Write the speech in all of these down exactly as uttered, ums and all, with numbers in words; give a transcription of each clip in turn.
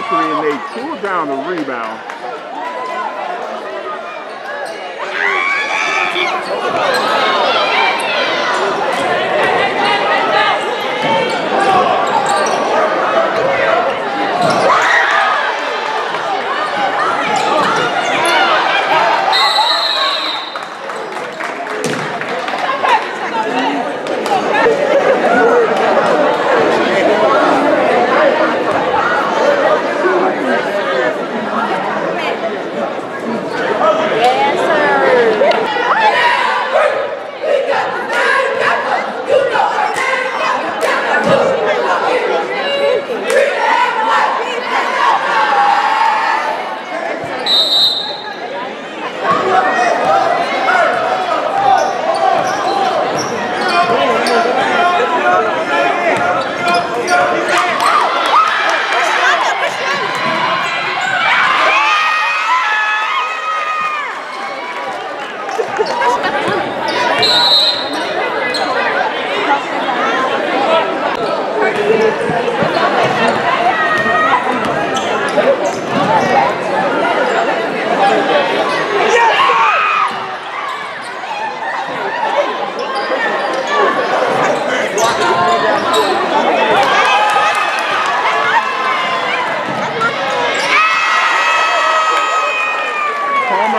by three, and they cool down the rebound.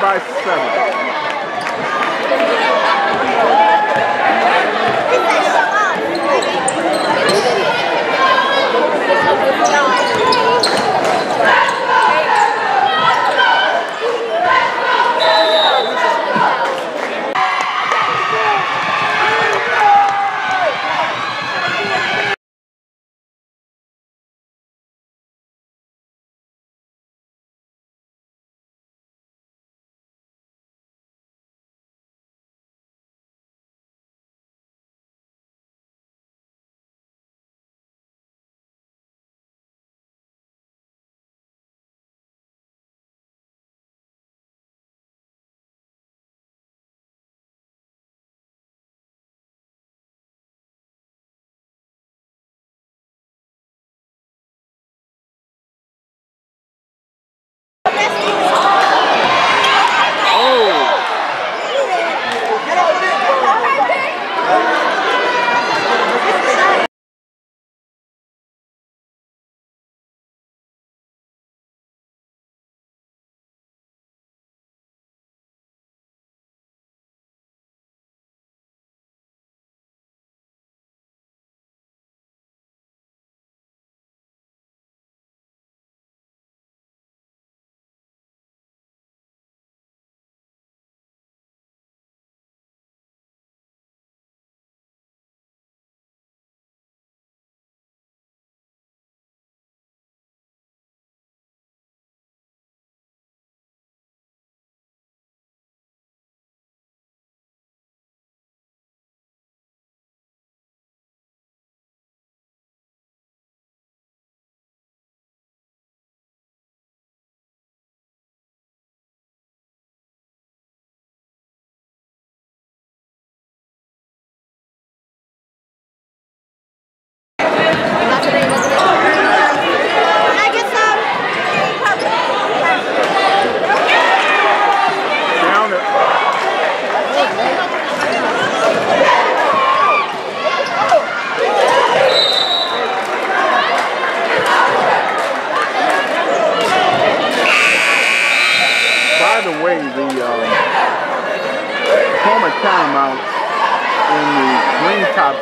By seven.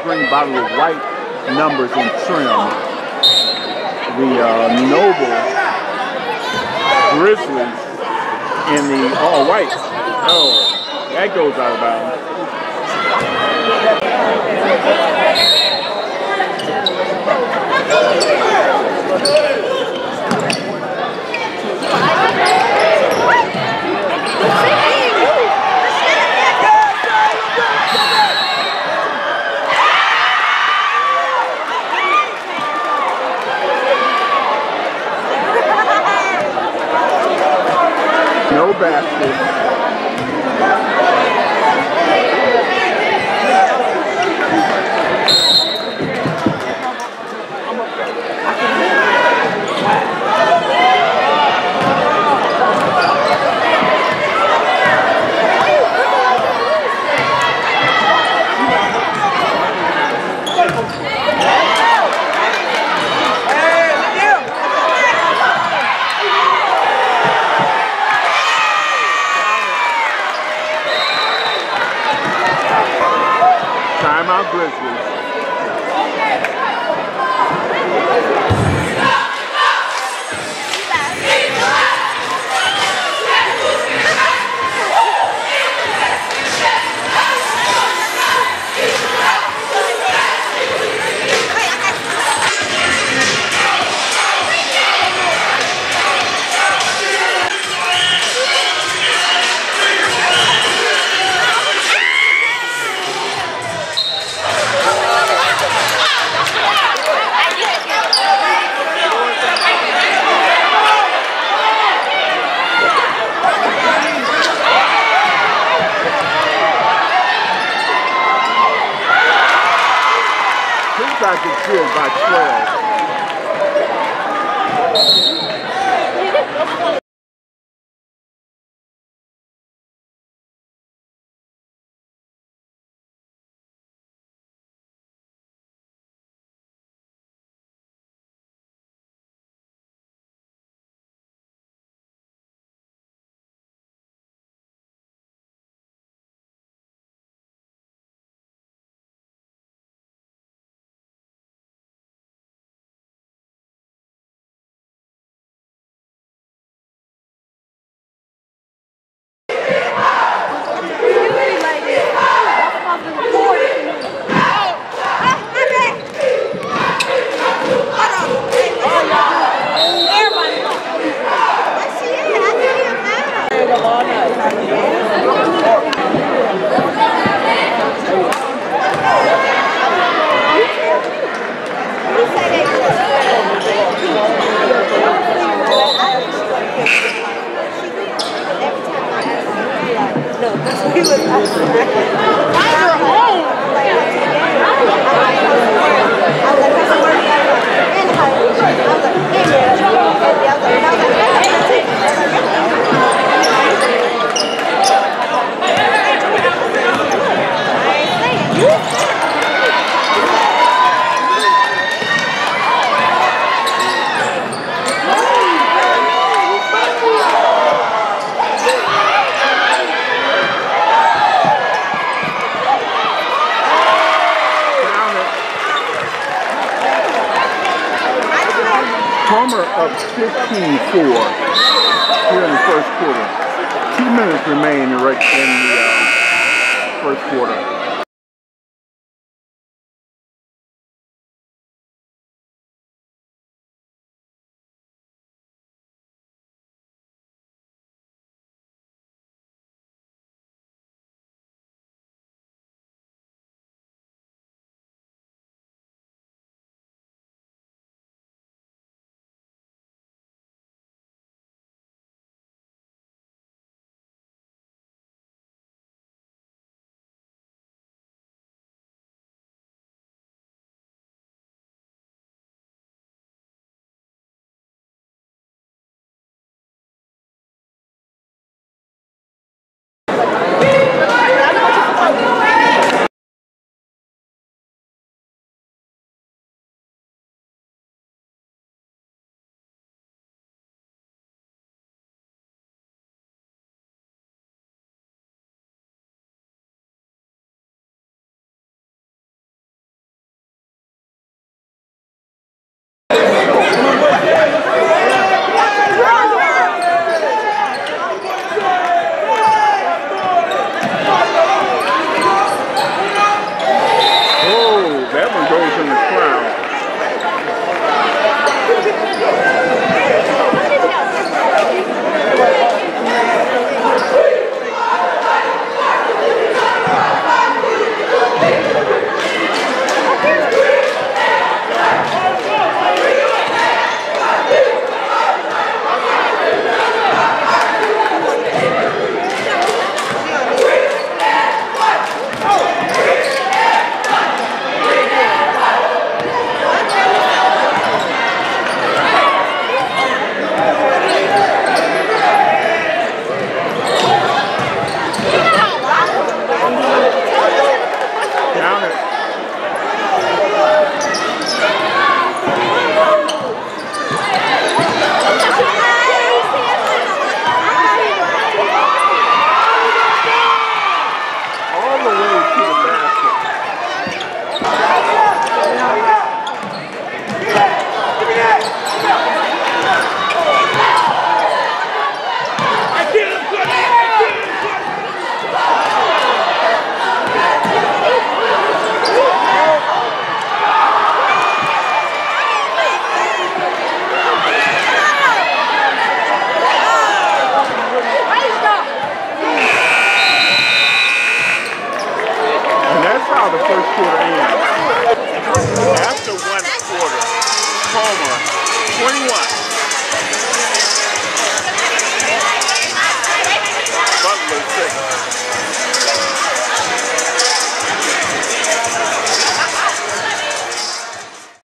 Green bottle of white numbers and trim. The uh, Noble Griffins in the all white. Oh, that goes out of bounds. Basket. Mount Griffins. I can see it by twelve. Up fifteen four here in the first quarter. Two minutes remain in the uh, first quarter. Down it.